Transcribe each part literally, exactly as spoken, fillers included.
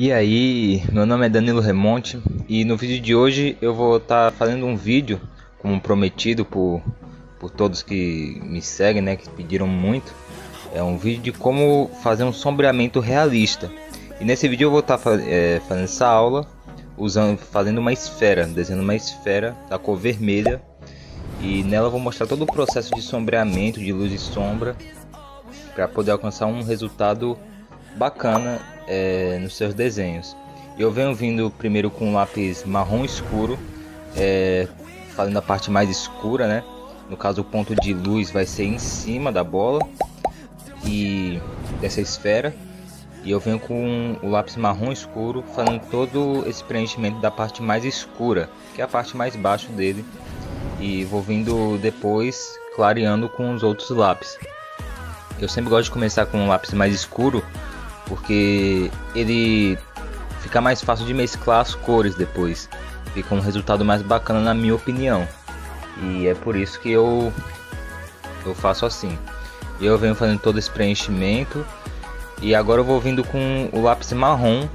E aí, meu nome é Danilo Remonte e no vídeo de hoje eu vou estar tá fazendo um vídeo, como prometido por, por todos que me seguem, né, que pediram muito. É um vídeo de como fazer um sombreamento realista. E nesse vídeo eu vou estar tá fa é, fazendo essa aula, usando, fazendo uma esfera, desenhando uma esfera da cor vermelha. E nela eu vou mostrar todo o processo de sombreamento, de luz e sombra, para poder alcançar um resultado bacana é, nos seus desenhos. Eu venho vindo primeiro com um lápis marrom escuro, é, fazendo a parte mais escura, né? No caso, o ponto de luz vai ser em cima da bola e dessa esfera. E eu venho com o lápis marrom escuro, fazendo todo esse preenchimento da parte mais escura, que é a parte mais baixa dele. E vou vindo depois clareando com os outros lápis. Eu sempre gosto de começar com um lápis mais escuro, porque ele fica mais fácil de mesclar as cores depois. Fica um resultado mais bacana, na minha opinião. E é por isso que eu, eu faço assim. Eu venho fazendo todo esse preenchimento. E agora eu vou vindo com o lápis marrom,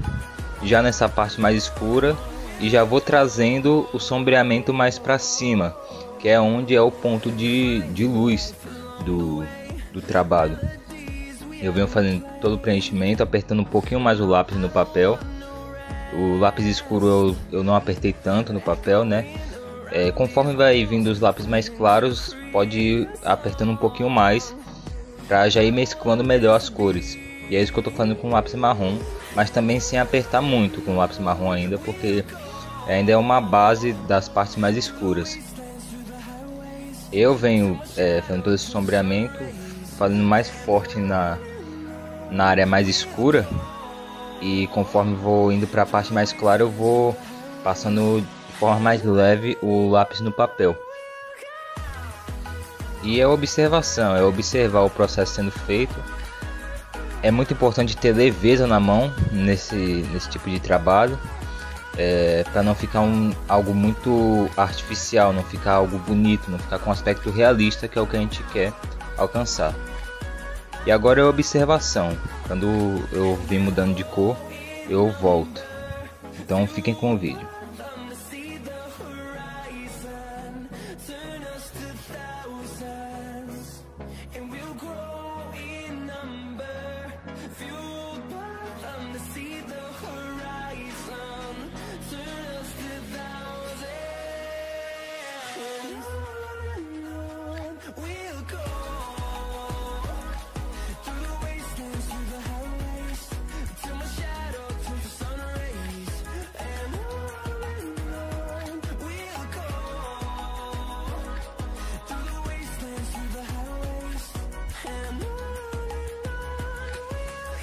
já nessa parte mais escura. E já vou trazendo o sombreamento mais para cima, que é onde é o ponto de, de luz do... do trabalho. Eu venho fazendo todo o preenchimento, apertando um pouquinho mais o lápis no papel. O lápis escuro eu, eu não apertei tanto no papel, né? É, conforme vai vindo os lápis mais claros, pode ir apertando um pouquinho mais, para já ir mesclando melhor as cores. E é isso que eu estou fazendo com o lápis marrom, mas também sem apertar muito com o lápis marrom ainda, porque ainda é uma base das partes mais escuras. Eu venho é, fazendo todo esse sombreamento, fazendo mais forte na, na área mais escura, e conforme vou indo para a parte mais clara eu vou passando de forma mais leve o lápis no papel. E é observação, é observar o processo sendo feito. É muito importante ter leveza na mão nesse, nesse tipo de trabalho, é, para não ficar um, algo muito artificial, não ficar algo bonito, não ficar com um aspecto realista, que é o que a gente quer alcançar. E agora é observação. Quando eu vim mudando de cor, eu volto. Então fiquem com o vídeo.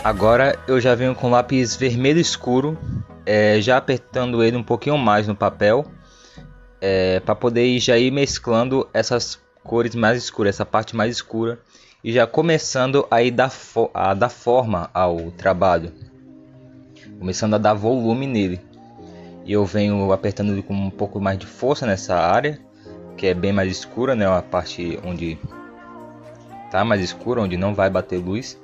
Agora eu já venho com lápis vermelho escuro, é, já apertando ele um pouquinho mais no papel, é, para poder já ir mesclando essas cores mais escuras, essa parte mais escura, e já começando a, ir dar, fo a dar forma ao trabalho, começando a dar volume nele. E eu venho apertando ele com um pouco mais de força nessa área, que é bem mais escura, né, a parte onde tá mais escura, onde não vai bater luz.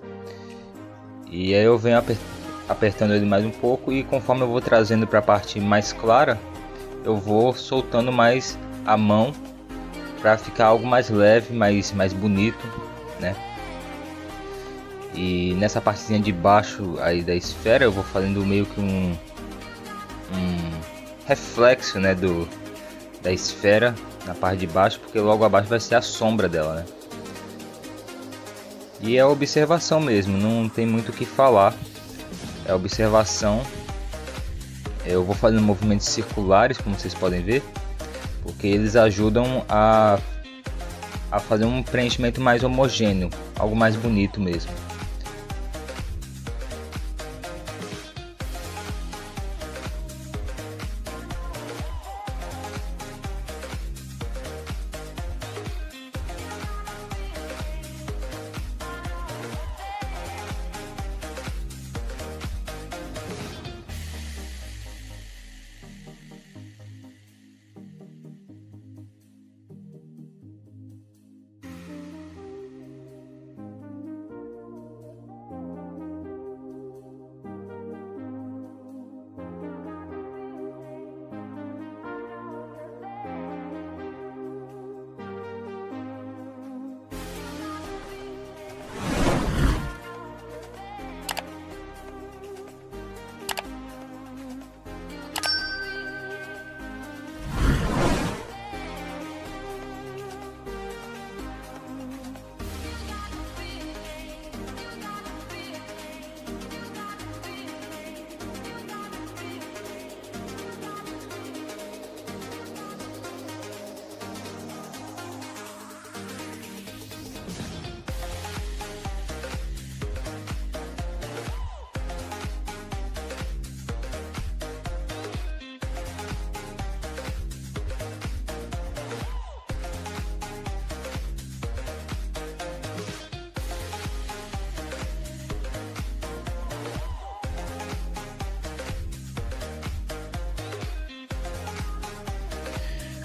E aí eu venho apertando ele mais um pouco, e conforme eu vou trazendo para a parte mais clara, eu vou soltando mais a mão para ficar algo mais leve, mais, mais bonito, né? E nessa partezinha de baixo aí da esfera eu vou fazendo meio que um, um reflexo, né, do, da esfera na parte de baixo, porque logo abaixo vai ser a sombra dela, né? E é observação mesmo, não tem muito o que falar, é observação. Eu vou fazendo movimentos circulares, como vocês podem ver, porque eles ajudam a, a fazer um preenchimento mais homogêneo, algo mais bonito mesmo.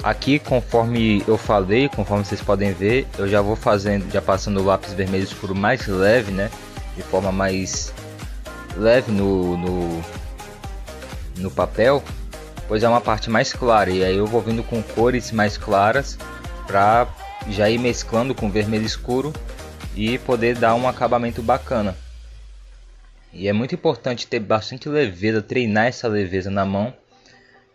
Aqui, conforme eu falei, conforme vocês podem ver, eu já vou fazendo, já passando o lápis vermelho escuro mais leve, né? De forma mais leve no, no, no papel, pois é uma parte mais clara. E aí eu vou vindo com cores mais claras para já ir mesclando com vermelho escuro e poder dar um acabamento bacana. E é muito importante ter bastante leveza, treinar essa leveza na mão,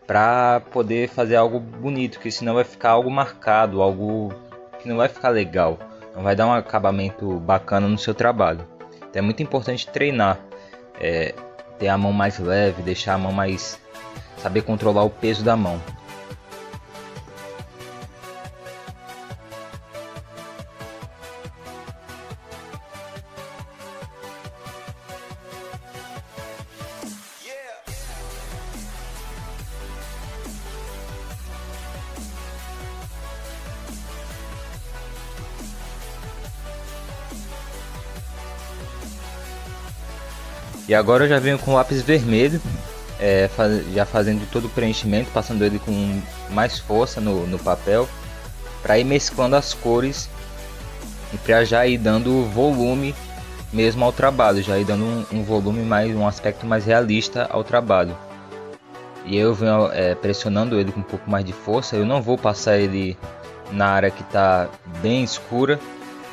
para poder fazer algo bonito, que senão vai ficar algo marcado, algo que não vai ficar legal, não vai dar um acabamento bacana no seu trabalho. Então é muito importante treinar, é, ter a mão mais leve, deixar a mão mais, saber controlar o peso da mão. E agora eu já venho com o lápis vermelho, é, faz, já fazendo todo o preenchimento, passando ele com mais força no, no papel, para ir mesclando as cores e para já ir dando volume mesmo ao trabalho, já ir dando um, um volume mais, um aspecto mais realista ao trabalho. E eu venho é, pressionando ele com um pouco mais de força. Eu não vou passar ele na área que está bem escura,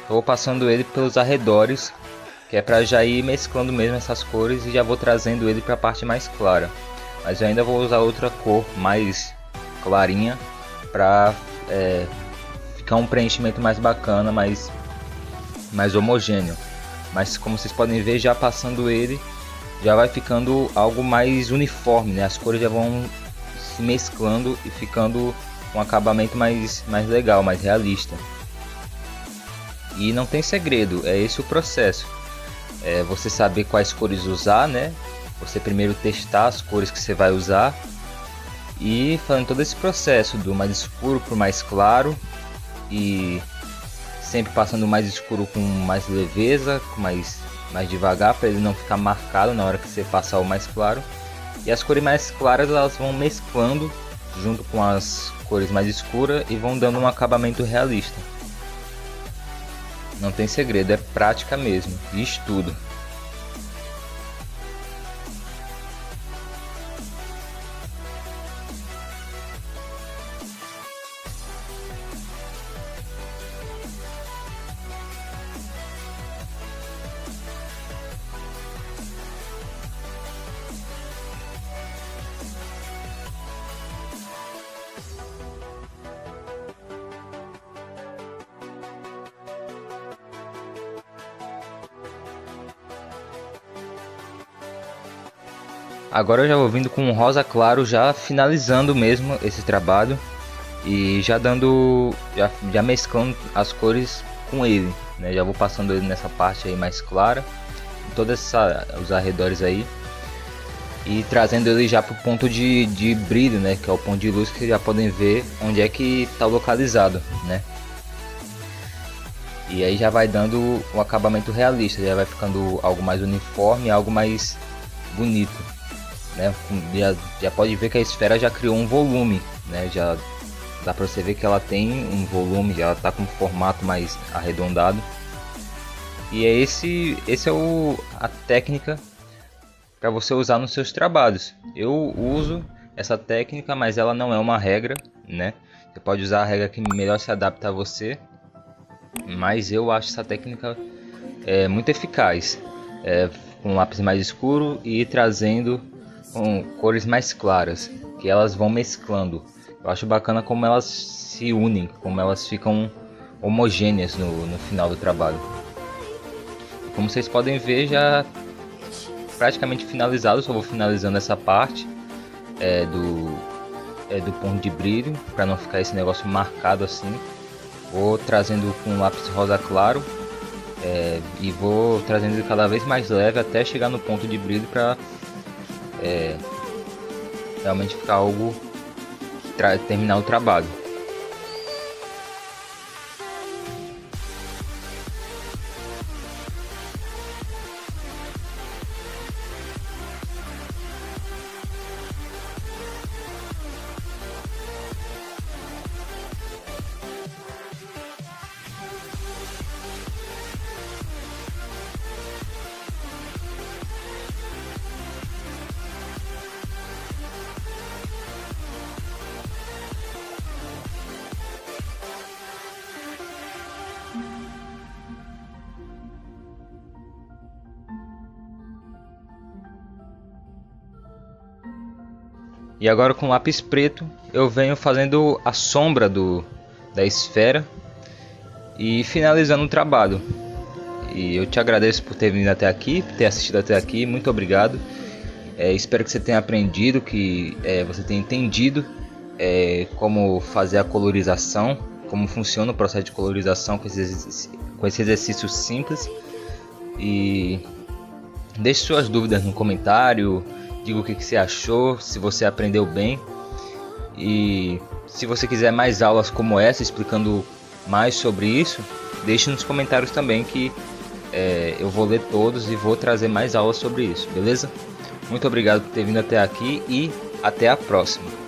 eu vou passando ele pelos arredores, que é para já ir mesclando mesmo essas cores, e já vou trazendo ele para a parte mais clara. Mas eu ainda vou usar outra cor mais clarinha para é, ficar um preenchimento mais bacana, mais, mais homogêneo. Mas como vocês podem ver, já passando ele, já vai ficando algo mais uniforme, né? As cores já vão se mesclando e ficando um acabamento mais, mais legal, mais realista. E não tem segredo, é esse o processo. É você saber quais cores usar, né? Você primeiro testar as cores que você vai usar e fazendo todo esse processo do mais escuro para o mais claro, e sempre passando o mais escuro com mais leveza, com mais, mais devagar, para ele não ficar marcado na hora que você passar o mais claro. E as cores mais claras, elas vão mesclando junto com as cores mais escuras e vão dando um acabamento realista. Não tem segredo, é prática mesmo, e estudo. Agora eu já vou vindo com um rosa claro, já finalizando mesmo esse trabalho e já dando, já, já mesclando as cores com ele, né? Já vou passando ele nessa parte aí mais clara, em todos os arredores aí, e trazendo ele já para o ponto de, de brilho, né? Que é o ponto de luz, que já podem ver onde é que está localizado, né? E aí já vai dando um acabamento realista, já vai ficando algo mais uniforme, algo mais bonito. Né, já, já pode ver que a esfera já criou um volume, né, já dá para você ver que ela tem um volume, já está com um formato mais arredondado. E é esse, esse é o, a técnica para você usar nos seus trabalhos. Eu uso essa técnica, mas ela não é uma regra, né? Você pode usar a regra que melhor se adapta a você, mas eu acho essa técnica é, muito eficaz, é, com lápis mais escuro e trazendo com cores mais claras, que elas vão mesclando. Eu acho bacana como elas se unem, como elas ficam homogêneas no, no final do trabalho. Como vocês podem ver, já praticamente finalizado. Só vou finalizando essa parte é, do, é, do ponto de brilho, para não ficar esse negócio marcado assim. Vou trazendo com um lápis rosa claro é, e vou trazendo ele cada vez mais leve até chegar no ponto de brilho, para É, realmente ficar algo, terminar o trabalho. E agora com lápis preto eu venho fazendo a sombra do, da esfera e finalizando o trabalho. E eu te agradeço por ter vindo até aqui, por ter assistido até aqui, muito obrigado. É, espero que você tenha aprendido, que é, você tenha entendido é, como fazer a colorização, como funciona o processo de colorização com esse, com esse exercício simples. E deixe suas dúvidas no comentário, diga o que, que você achou, se você aprendeu bem. E se você quiser mais aulas como essa, explicando mais sobre isso, deixe nos comentários também que é, eu vou ler todos e vou trazer mais aulas sobre isso, beleza? Muito obrigado por ter vindo até aqui e até a próxima.